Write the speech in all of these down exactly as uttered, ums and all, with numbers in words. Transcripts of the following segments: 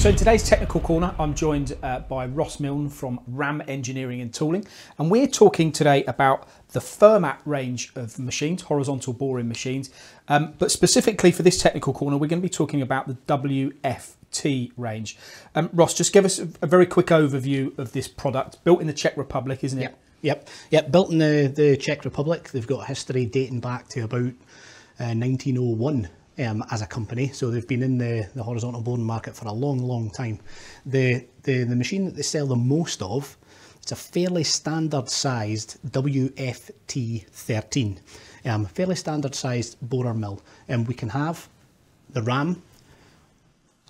So in today's Technical Corner, I'm joined uh, by Ross Milne from RAM Engineering and Tooling. And we're talking today about the Fermat range of machines, horizontal boring machines. Um, but specifically for this Technical Corner, we're going to be talking about the W F T range. Um, Ross, just give us a, a very quick overview of this product. Built in the Czech Republic, isn't it? Yep, yep, yep. Built in the, the Czech Republic. They've got history dating back to about uh, nineteen oh one. Um, as a company, so they've been in the, the horizontal boring market for a long, long time. The, the the machine that they sell the most of, it's a fairly standard sized W F T thirteen, um, fairly standard sized borer mill, and um, we can have the ram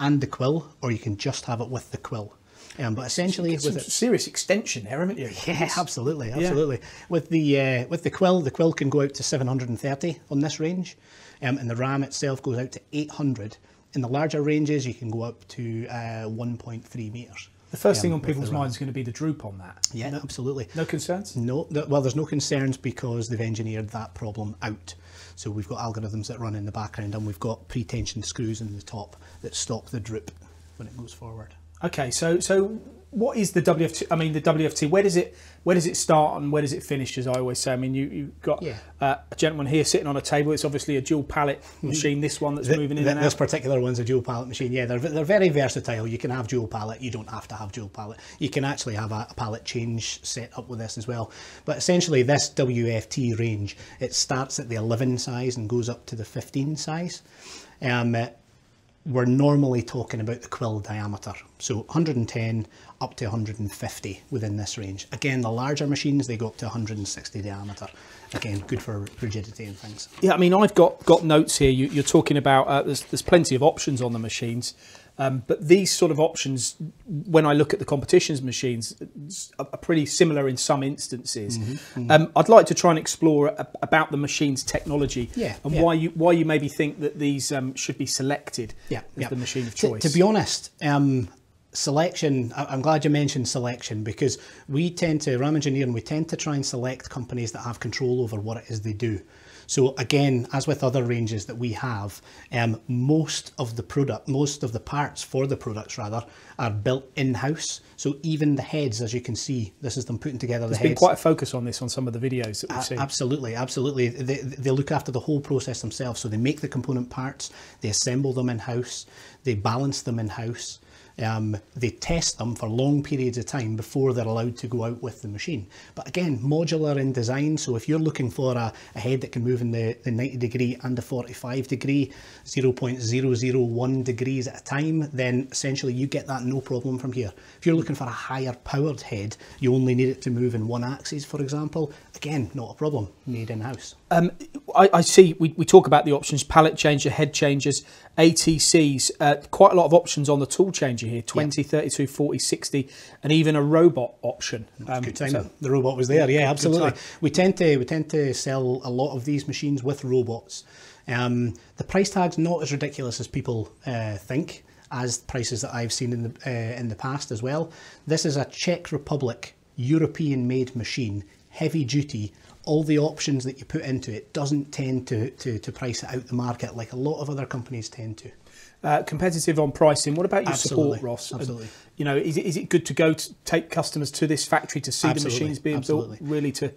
and the quill, or you can just have it with the quill. Um, but essentially, with a serious extension there, haven't you? Yeah, absolutely, absolutely. Yeah. With the uh, with the quill, the quill can go out to seven hundred and thirty on this range, um, and the ram itself goes out to eight hundred. In the larger ranges, you can go up to uh, one point three meters. The first um, thing on people's minds is going to be the droop on that. Yeah, no, absolutely. No concerns? No. Th well, there's no concerns because they've engineered that problem out. So we've got algorithms that run in the background, and we've got pre-tensioned screws in the top that stop the droop when it goes forward. Okay, so so what is the W F T? I mean, the W F T. Where does it where does it start and where does it finish? As I always say, I mean, you you've got yeah. uh, a gentleman here sitting on a table. It's obviously a dual pallet machine. This one that's the, moving in the, and out. This particular one's a dual pallet machine. Yeah, they're they're very versatile. You can have dual pallet. You don't have to have dual pallet. You can actually have a, a pallet change set up with this as well. But essentially, this W F T range, it starts at the eleven size and goes up to the fifteen size. Um, we're normally talking about the quill diameter, so one hundred and ten up to one hundred and fifty within this range. Again, the larger machines, they go up to one hundred and sixty diameter. Again, good for rigidity and things. Yeah, I mean, I've got got notes here. You, you're talking about uh, there's, there's plenty of options on the machines, um, but these sort of options, when I look at the competition's machines, are pretty similar in some instances. Mm-hmm, mm-hmm. Um, I'd like to try and explore a, about the machine's technology yeah, and yeah. why you why you maybe think that these um, should be selected yeah, as yeah. the machine of choice. To, to be honest, um, selection, I'm glad you mentioned selection, because we tend to, RAM Engineering, we tend to try and select companies that have control over what it is they do. So again, as with other ranges that we have, um, most of the product, most of the parts for the products rather, are built in-house. So even the heads, as you can see, this is them putting together the heads. There's been quite a focus on this on some of the videos that we've seen. Absolutely, absolutely. They, they look after the whole process themselves. So they make the component parts, they assemble them in-house, they balance them in-house. Um, they test them for long periods of time before they're allowed to go out with the machine. But again, modular in design, so if you're looking for a, a head that can move in the, the ninety degree and the forty-five degree, zero point zero zero one degrees at a time, then essentially you get that no problem from here. If you're looking for a higher powered head, you only need it to move in one axis, for example, again, not a problem, made in-house. Um, I, I see we, we talk about the options, pallet changer, head changers, A T Cs, uh, quite a lot of options on the tool changer here, twenty, yeah. thirty-two, forty, sixty, and even a robot option. Um, good time. So the robot was there, yeah, yeah absolutely. We tend to we tend to sell a lot of these machines with robots. Um, the price tag's not as ridiculous as people uh, think, as prices that I've seen in the uh, in the past as well. This is a Czech Republic European-made machine, heavy duty. All the options that you put into it doesn't tend to, to, to price it out the market like a lot of other companies tend to. Uh, competitive on pricing. What about your Absolutely. support, Ross? Absolutely. And, you know, is it, is it good to go to take customers to this factory to see Absolutely. the machines being Absolutely. built? Really to...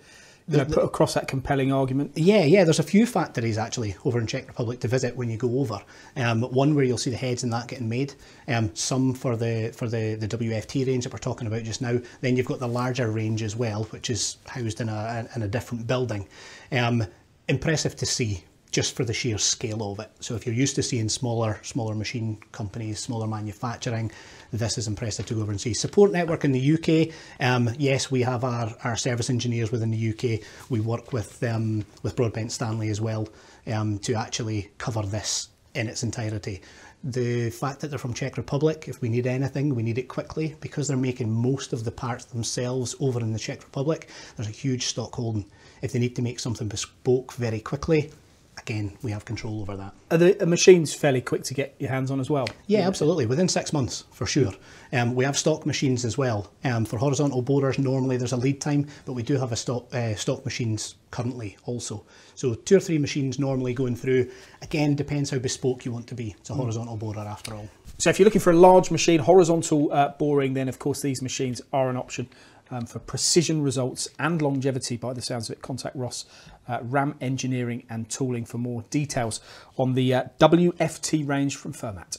You know, put across that compelling argument. Yeah, yeah, there's a few factories actually over in Czech Republic to visit when you go over. Um, one where you'll see the heads and that getting made, um, some for the for the, the W F T range that we're talking about just now. Then you've got the larger range as well, which is housed in a, in a different building. Um, impressive to see, just for the sheer scale of it. So if you're used to seeing smaller, smaller machine companies, smaller manufacturing, this is impressive to go over and see. Support network in the U K, um, yes, we have our, our service engineers within the U K. We work with um, with Broadbent Stanley as well um, to actually cover this in its entirety. The fact that they're from Czech Republic, if we need anything, we need it quickly, because they're making most of the parts themselves over in the Czech Republic. There's a huge stock holding. If they need to make something bespoke very quickly, again, we have control over that. Are the are machines fairly quick to get your hands on as well? Yeah, absolutely. Within six months, for sure. Um, we have stock machines as well. Um, for horizontal borers, normally there's a lead time, but we do have a stock, uh, stock machines currently also. So two or three machines normally going through. Again, depends how bespoke you want to be. It's a horizontal borer after all. So if you're looking for a large machine, horizontal uh, boring, then of course these machines are an option um, for precision results and longevity by the sounds of it. Contact Ross, uh, RAM Engineering and Tooling for more details on the uh, W F T range from Fermat.